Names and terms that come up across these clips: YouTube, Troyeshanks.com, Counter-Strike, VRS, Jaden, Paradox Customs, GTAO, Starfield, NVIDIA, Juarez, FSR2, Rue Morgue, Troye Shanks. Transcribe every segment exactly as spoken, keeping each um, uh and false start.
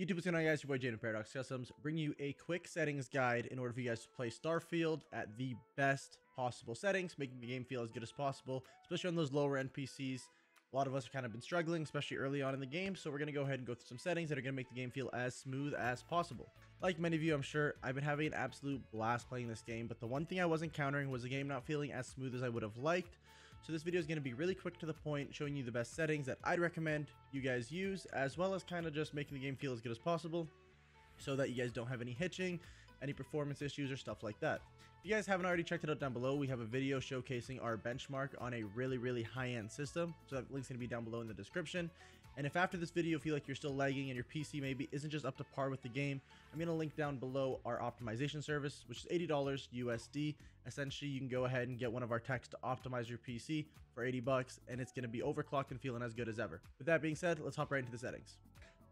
YouTube, what's going on, guys? Your boy Jaden, Paradox Customs, bringing you a quick settings guide in order for you guys to play Starfield at the best possible settings, making the game feel as good as possible, especially on those lower end P Cs. A lot of us have kind of been struggling, especially early on in the game, so we're going to go ahead and go through some settings that are going to make the game feel as smooth as possible. Like many of you, I'm sure, I've been having an absolute blast playing this game, but the one thing I was encountering was the game not feeling as smooth as I would have liked. So this video is going to be really quick to the point, showing you the best settings that I'd recommend you guys use, as well as kind of just making the game feel as good as possible, so that you guys don't have any hitching, any performance issues, or stuff like that. If you guys haven't already checked it out down below, we have a video showcasing our benchmark on a really, really high-end system, so that link's going to be down below in the description. And if after this video you feel like you're still lagging and your P C maybe isn't just up to par with the game, I'm going to link down below our optimization service, which is eighty dollars U S D. Essentially, you can go ahead and get one of our techs to optimize your P C for eighty bucks, and it's going to be overclocked and feeling as good as ever. With that being said, let's hop right into the settings.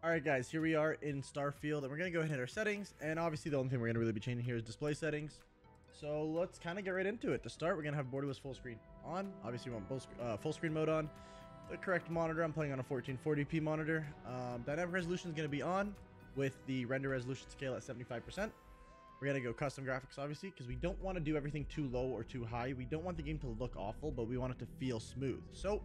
Alright guys, here we are in Starfield, and we're going to go ahead and hit our settings, and obviously the only thing we're going to really be changing here is display settings. So let's kind of get right into it. To start, we're going to have borderless full screen on. Obviously we want full, sc uh, full screen mode on. The correct monitor, I'm playing on a fourteen forty p monitor. Um, dynamic resolution is going to be on with the render resolution scale at seventy-five percent. We're going to go custom graphics, obviously, because we don't want to do everything too low or too high. We don't want the game to look awful, but we want it to feel smooth. So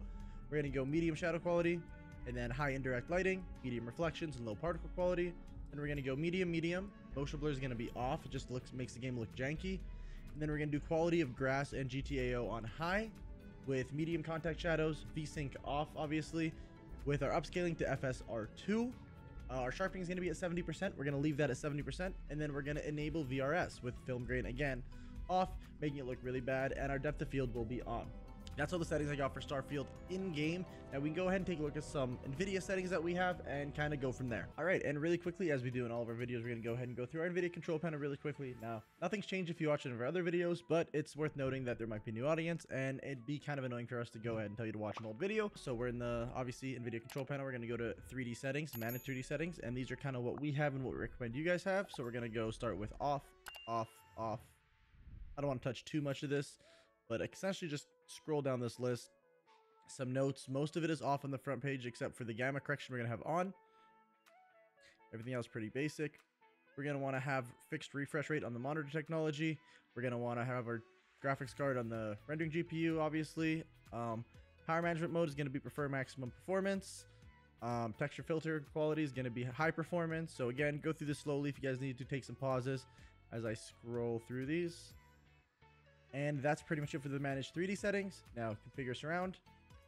we're going to go medium shadow quality, and then high indirect lighting, medium reflections, and low particle quality. Then we're gonna go medium, medium. Motion blur is gonna be off. It just looks makes the game look janky. And then we're gonna do quality of grass and G T A O on high with medium contact shadows, V sync off, obviously, with our upscaling to F S R two. Uh, our sharpening is gonna be at seventy percent. We're gonna leave that at seventy percent. And then we're gonna enable V R S with film grain again off, making it look really bad. And our depth of field will be on. That's all the settings I got for Starfield in-game. Now we can go ahead and take a look at some NVIDIA settings that we have and kind of go from there. All right, and really quickly, as we do in all of our videos, we're gonna go ahead and go through our NVIDIA control panel really quickly. Now, nothing's changed if you watch any of our other videos, but it's worth noting that there might be a new audience, and it'd be kind of annoying for us to go ahead and tell you to watch an old video. So we're in the, obviously, NVIDIA control panel. We're gonna go to three D settings, manage three D settings, and these are kind of what we have and what we recommend you guys have. So we're gonna go start with off, off, off. I don't wanna touch too much of this, but essentially just scroll down this list. Some notes, most of it is off on the front page except for the gamma correction we're gonna have on. Everything else pretty basic. We're gonna want to have fixed refresh rate on the monitor technology. We're gonna want to have our graphics card on the rendering G P U, obviously. Um, power management mode is going to be prefer maximum performance. Um, texture filter quality is going to be high performance. So again, go through this slowly if you guys need to take some pauses as I scroll through these. And that's pretty much it for the managed three D settings. Now configure surround.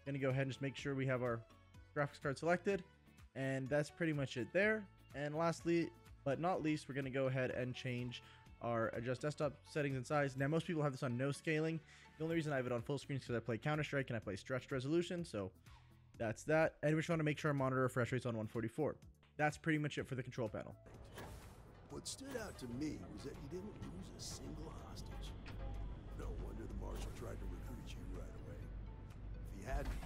Going to go ahead and just make sure we have our graphics card selected. And that's pretty much it there. And lastly, but not least, we're going to go ahead and change our adjust desktop settings and size. Now most people have this on no scaling. The only reason I have it on full screen is because I play Counter-Strike and I play stretched resolution. So that's that. And we just want to make sure our monitor refresh rate's on one forty-four. That's pretty much it for the control panel. What stood out to me was that you didn't lose a single hostage. No wonder the Marshal tried to recruit you right away. If he hadn't...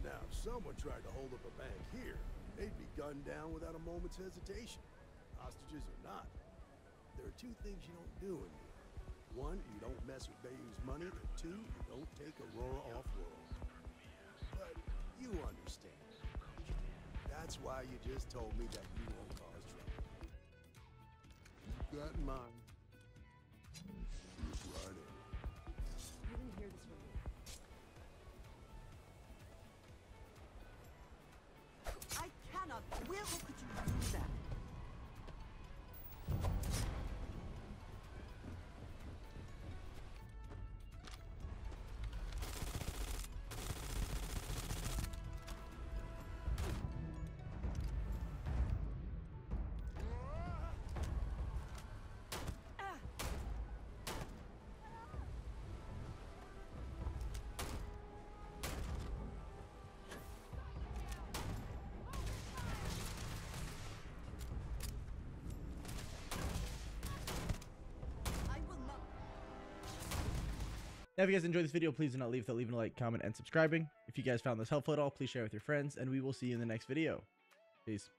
Now, if someone tried to hold up a bank here, they'd be gunned down without a moment's hesitation. Hostages or not, there are two things you don't do in here. One, you don't mess with Bayou's money, and two, you don't take Aurora off-world. But you understand. That's why you just told me that you won't cause trouble. You got mine. Look right in. You didn't hear this one. I cannot. Where could you do that? Now, if you guys enjoyed this video, please do not leave without leaving a like, comment, and subscribing. If you guys found this helpful at all, please share with your friends, and we will see you in the next video. Peace.